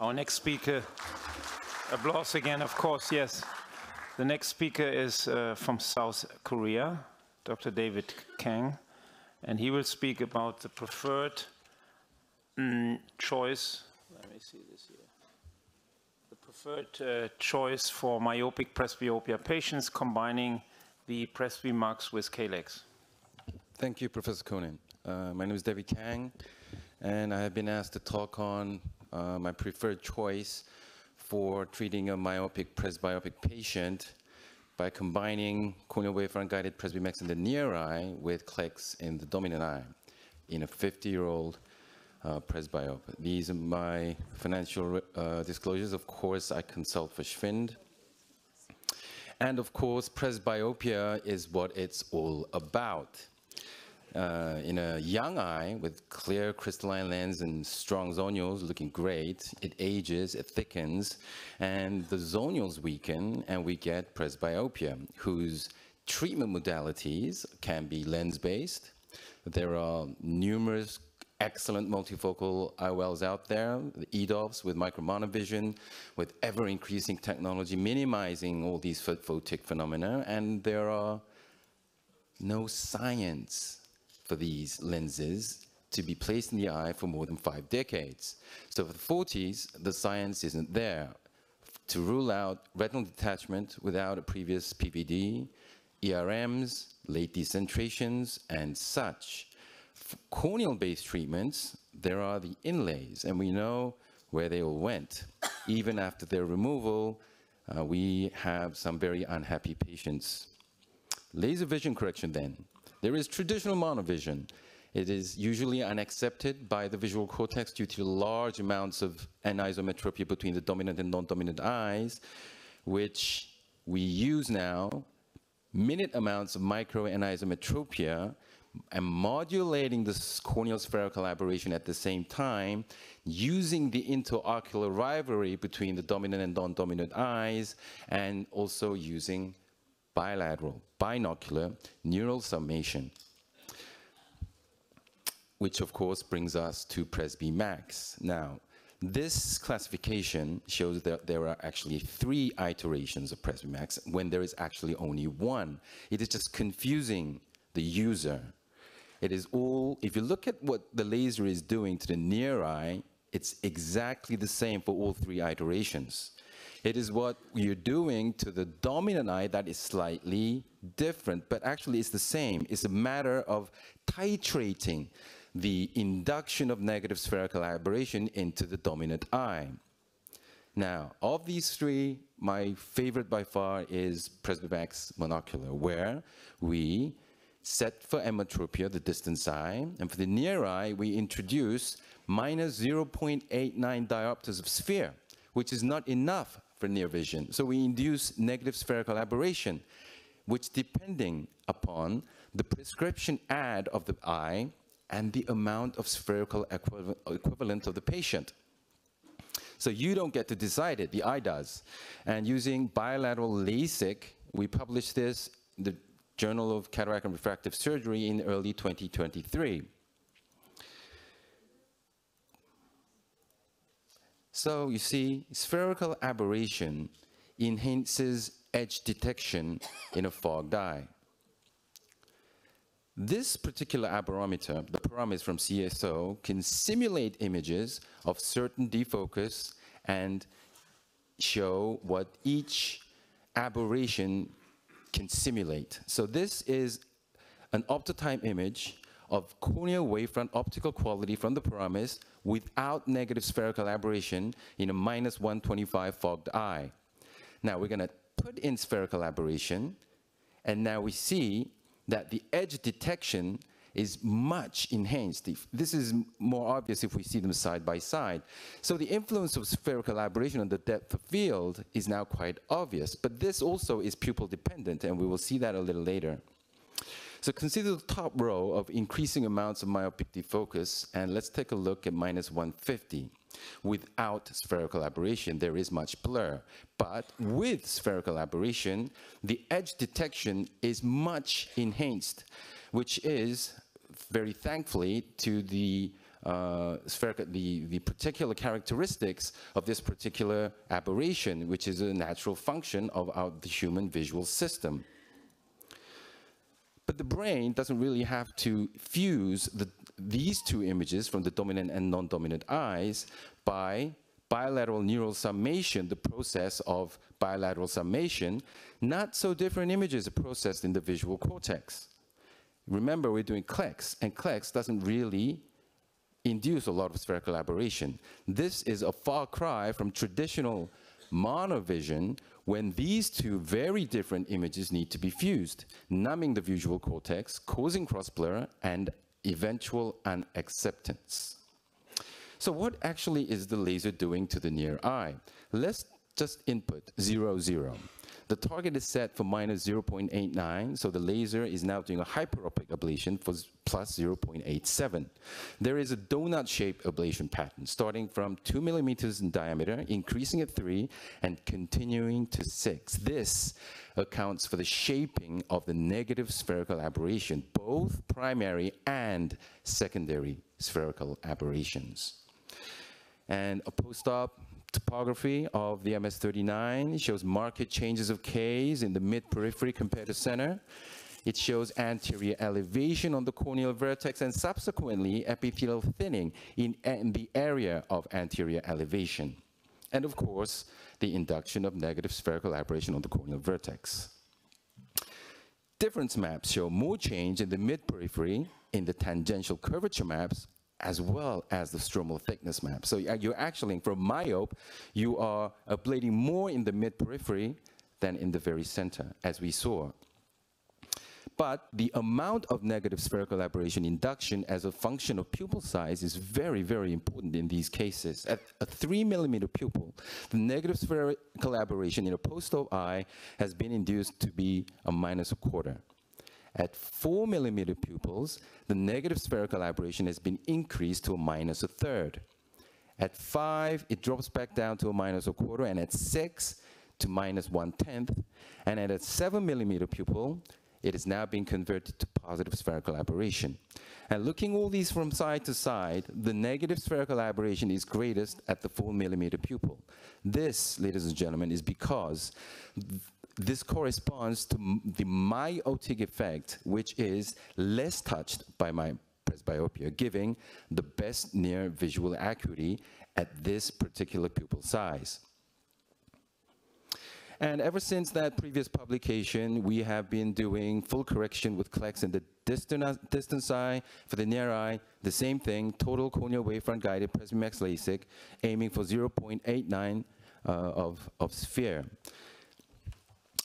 Our next speaker, applause again, of course, yes. The next speaker is from South Korea, Dr. David Kang, and he will speak about the preferred choice. Let me see this here. The preferred choice for myopic presbyopia patients combining the PresbyMAX with Kalex. Thank you, Professor Koonin. My name is David Kang, and I have been asked to talk on my preferred choice for treating a myopic presbyopic patient by combining corneal wavefront-guided PresbyMAX in the near eye with Kalex in the dominant eye in a 50-year-old presbyope. These are my financial disclosures. Of course, I consult for Schwind. And of course, presbyopia is what it's all about. In a young eye with clear crystalline lens and strong zonules looking great, it ages, it thickens, and the zonules weaken, and we get presbyopia, whose treatment modalities can be lens-based. There are numerous excellent multifocal IOLs out there, the EDOFs with micromonovision, with ever-increasing technology, minimizing all these photic phenomena, and there are no science for these lenses to be placed in the eye for more than 5 decades. So for the 40s, the science isn't there. To rule out retinal detachment without a previous PVD, ERMs, late decentrations, and such. For corneal-based treatments, there are the inlays, and we know where they all went. Even after their removal, we have some very unhappy patients. Laser vision correction then. There is traditional monovision. It is usually unaccepted by the visual cortex due to large amounts of anisometropia between the dominant and non-dominant eyes, which we use now, minute amounts of micro-anisometropia, and modulating the corneal spherical aberration at the same time, using the interocular rivalry between the dominant and non-dominant eyes, and also using bilateral, binocular, neural summation, which of course brings us to PresbyMAX. Now, this classification shows that there are actually 3 iterations of PresbyMAX when there is actually only 1. It is just confusing the user. It is all, if you look at what the laser is doing to the near eye, it's exactly the same for all 3 iterations. It is what you're doing to the dominant eye that is slightly different, but actually it's the same. It's a matter of titrating the induction of negative spherical aberration into the dominant eye. Now, of these 3, my favorite by far is PresbyMAX monocular, where we set for emmetropia, the distance eye, and for the near eye, we introduce minus 0.89 diopters of sphere, which is not enough for near vision. So we induce negative spherical aberration, which depending upon the prescription add of the eye and the amount of spherical equivalent of the patient. So you don't get to decide it, the eye does. And using bilateral LASIK, we published this in the Journal of Cataract and Refractive Surgery in early 2023. So you see, spherical aberration enhances edge detection in a fogged eye. This particular aberrometer, the Paramis from CSO, can simulate images of certain defocus and show what each aberration can simulate. So this is an optotime image of corneal wavefront optical quality from the Paramis without negative spherical aberration in a minus 125 fogged eye. Now we're gonna put in spherical aberration, and now we see that the edge detection is much enhanced. This is more obvious if we see them side by side. So the influence of spherical aberration on the depth of field is now quite obvious, but this also is pupil dependent, and we will see that a little later. So consider the top row of increasing amounts of myopic defocus, and let's take a look at minus 150. Without spherical aberration, there is much blur. But with spherical aberration, the edge detection is much enhanced, which is very thankfully to the the particular characteristics of this particular aberration, which is a natural function of the human visual system. But the brain doesn't really have to fuse these two images from the dominant and non-dominant eyes by bilateral neural summation, the process of bilateral summation. Not so different images are processed in the visual cortex. Remember, we're doing CLEX, and CLEX doesn't really induce a lot of spherical aberration. This is a far cry from traditional monovision, when these two very different images need to be fused, numbing the visual cortex, causing cross-blur, and eventual unacceptance. So what actually is the laser doing to the near eye? Let's just input 0, 0. The target is set for minus 0.89, so the laser is now doing a hyperopic ablation for plus 0.87. There is a donut-shaped ablation pattern, starting from 2 millimeters in diameter, increasing at 3, and continuing to 6. This accounts for the shaping of the negative spherical aberration, both primary and secondary spherical aberrations. And a post-op topography of the MS-39 shows marked changes of Ks in the mid-periphery compared to center. It shows anterior elevation on the corneal vertex and subsequently epithelial thinning in the area of anterior elevation. And of course, the induction of negative spherical aberration on the corneal vertex. Difference maps show more change in the mid-periphery in the tangential curvature maps, as well as the stromal thickness map. So you're actually, from myope, you are ablating more in the mid-periphery than in the very center, as we saw. But the amount of negative spherical aberration induction as a function of pupil size is very, very important in these cases. At a 3 millimeter pupil, the negative spherical aberration in a post-op eye has been induced to be a -1/4. At 4 millimeter pupils, the negative spherical aberration has been increased to a -1/3. At 5, it drops back down to a -1/4, and at 6, to -1/10. And at a 7 millimeter pupil, it is now being converted to positive spherical aberration. And looking all these from side to side, the negative spherical aberration is greatest at the 4 millimeter pupil. This, ladies and gentlemen, is because this corresponds to the myotic effect, which is less touched by my presbyopia, giving the best near visual acuity at this particular pupil size. And ever since that previous publication, we have been doing full correction with CLEX in the distance eye. For the near eye, the same thing, total corneal wavefront guided PresbyMAX LASIK, aiming for 0.89 of sphere.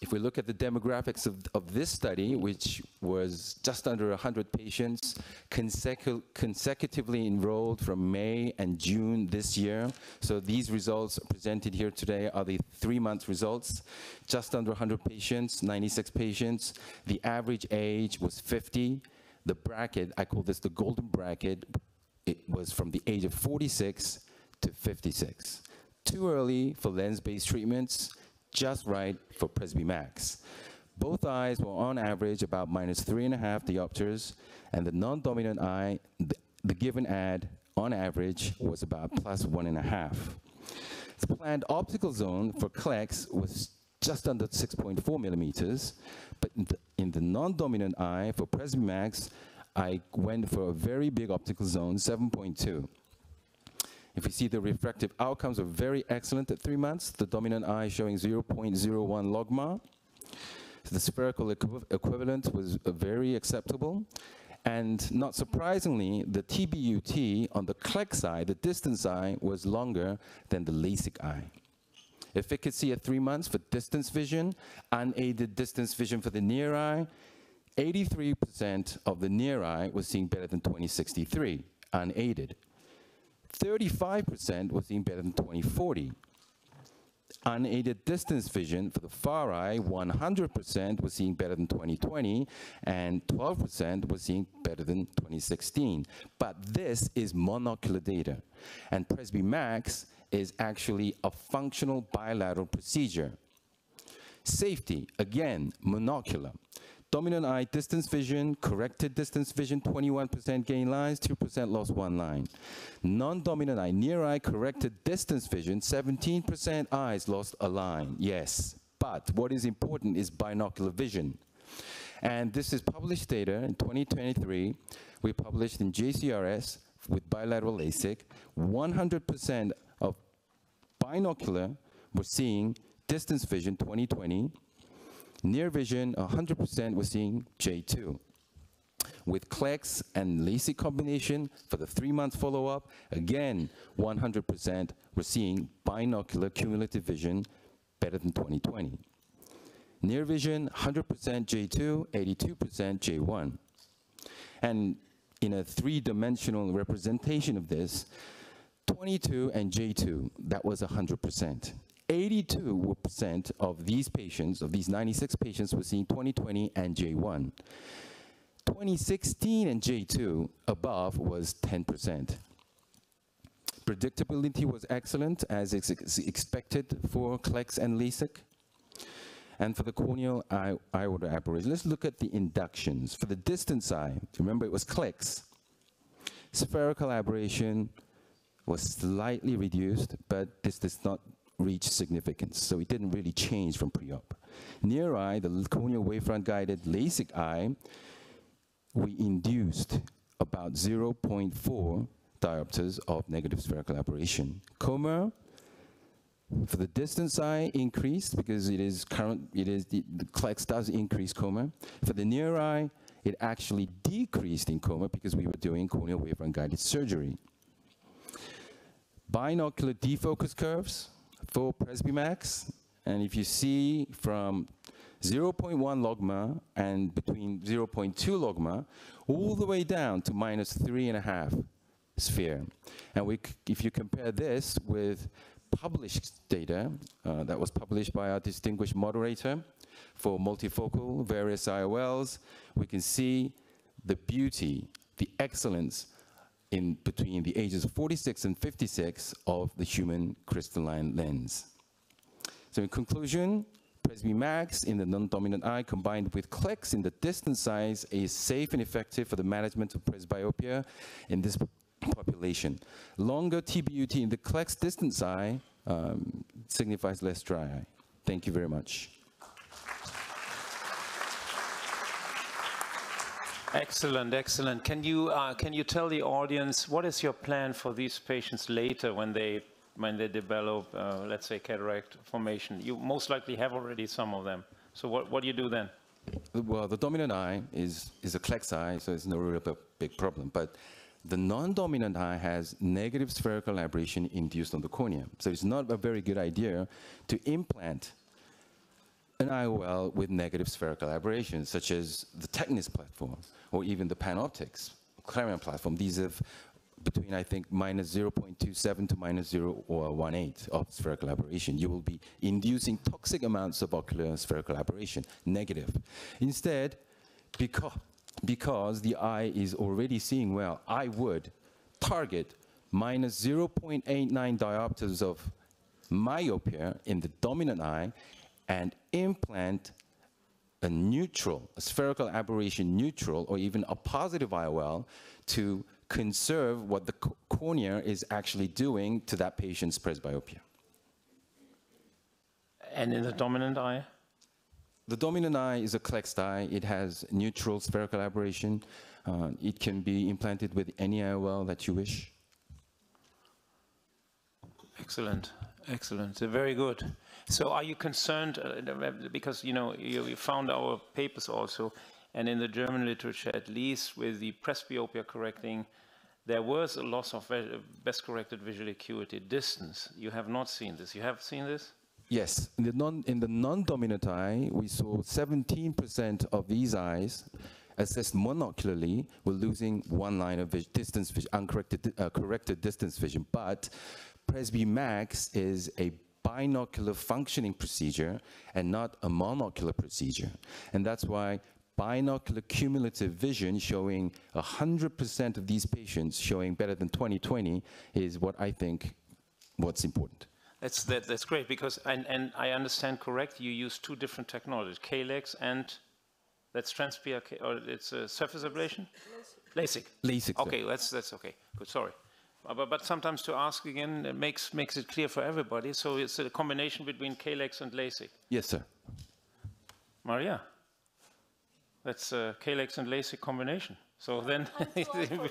If we look at the demographics of this study, which was just under 100 patients consecutively enrolled from May and June this year. So these results presented here today are the 3-month results. Just under 100 patients, 96 patients. The average age was 50. The bracket, I call this the golden bracket, it was from the age of 46 to 56. Too early for lens-based treatments, just right for PresbyMAX. Both eyes were on average about -3.5 diopters, and the non-dominant eye, the given ad on average was about +1.5. The planned optical zone for CLEX was just under 6.4 millimeters, but in the non-dominant eye for PresbyMAX, I went for a very big optical zone, 7.2. If we see the refractive outcomes are very excellent at 3 months, the dominant eye showing 0.01 logMAR. The spherical equivalent was very acceptable. And not surprisingly, the TBUT on the CLEX eye, the distance eye, was longer than the LASIK eye. Efficacy at 3 months for distance vision, unaided distance vision for the near eye, 83% of the near eye was seeing better than 2063, unaided. 35% was seeing better than 2040. Unaided distance vision for the far eye, 100% was seeing better than 2020, and 12% was seeing better than 2016. But this is monocular data, and PresbyMAX is actually a functional bilateral procedure. Safety, again, monocular. Dominant eye, distance vision, corrected distance vision, 21% gain lines, 2% lost one line. Non-dominant eye, near eye, corrected distance vision, 17% eyes lost a line. Yes, but what is important is binocular vision. And this is published data in 2023. We published in JCRS with bilateral LASIK, 100% of binocular were seeing distance vision 20/20. Near vision, 100% we're seeing J2. With CLEX and LASIK combination for the 3-month follow-up, again, 100% we're seeing binocular cumulative vision better than 20/20. Near vision, 100% J2, 82% J1. And in a 3-dimensional representation of this, 22 and J2, that was 100%. 82% of these patients, of these 96 patients, were seeing 20/20 and J1. 20/16 and J2 above was 10%. Predictability was excellent, as is expected for CLEX and LASIK. And for the corneal eye order aberration, let's look at the inductions. For the distance eye, remember it was CLEX. Spherical aberration was slightly reduced, but this does not reach significance, so it didn't really change from pre-op. Near eye, the corneal wavefront guided LASIK eye, we induced about 0.4 diopters of negative spherical aberration. Coma, for the distance eye, increased because it is current, it is the CLEX does increase coma. For the near eye, it actually decreased in coma because we were doing corneal wavefront guided surgery. Binocular defocus curves for PresbyMAX, and if you see from 0.1 logMAR and between 0.2 logMAR all the way down to -3.5 sphere, and if you compare this with published data that was published by our distinguished moderator for multifocal various IOLs, we can see the beauty, the excellence in between the ages of 46 and 56 of the human crystalline lens. So in conclusion, PresbyMAX in the non-dominant eye combined with CLEX in the distance eye is safe and effective for the management of presbyopia in this population. Longer TBUT in the CLEX distance eye signifies less dry eye. Thank you very much. Excellent, excellent. Can you tell the audience what is your plan for these patients later when they develop, let's say, cataract formation? You most likely have already some of them. So what do you do then? Well, the dominant eye is a CLEX eye, so it's no real big problem. But the non-dominant eye has negative spherical aberration induced on the cornea. So it's not a very good idea to implant an IOL with negative spherical aberrations, such as the Tecnis platform, or even the PanOptix, Clareon platform. These have between, I think, -0.27 to -0.18 of spherical aberration. You will be inducing toxic amounts of ocular spherical aberration, negative. Instead, because the eye is already seeing well, I would target -0.89 diopters of myopia in the dominant eye and implant a neutral, a spherical aberration neutral, or even a positive IOL to conserve what the cornea is actually doing to that patient's presbyopia. And in the dominant eye? The dominant eye is a CLEX eye. It has neutral spherical aberration. It can be implanted with any IOL that you wish. Excellent, excellent, very good. So are you concerned, because you know, you found our papers also, and in the German literature at least, with the presbyopia correcting, there was a loss of best corrected visual acuity distance. You have not seen this. You have seen this? Yes. In the non-dominant eye, we saw 17% of these eyes assessed monocularly were losing one line of distance vision, uncorrected corrected distance vision. But PresbyMAX is a binocular functioning procedure and not a monocular procedure. And that's why binocular cumulative vision showing 100% of these patients showing better than 20/20 is what I think what's important. That's great, because, and I understand correctly, you use two different technologies, KLEX and That's transpia, or it's a surface ablation? LASIK. LASIK. Okay, that's okay. Good, sorry. But sometimes to ask again it makes it clear for everybody. So it's a combination between Kalex and LASIK. Yes, sir. Maria, that's a Kalex and LASIK combination. So then. I'm sorry for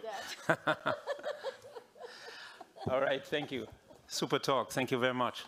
that. All right, thank you. Super talk. Thank you very much.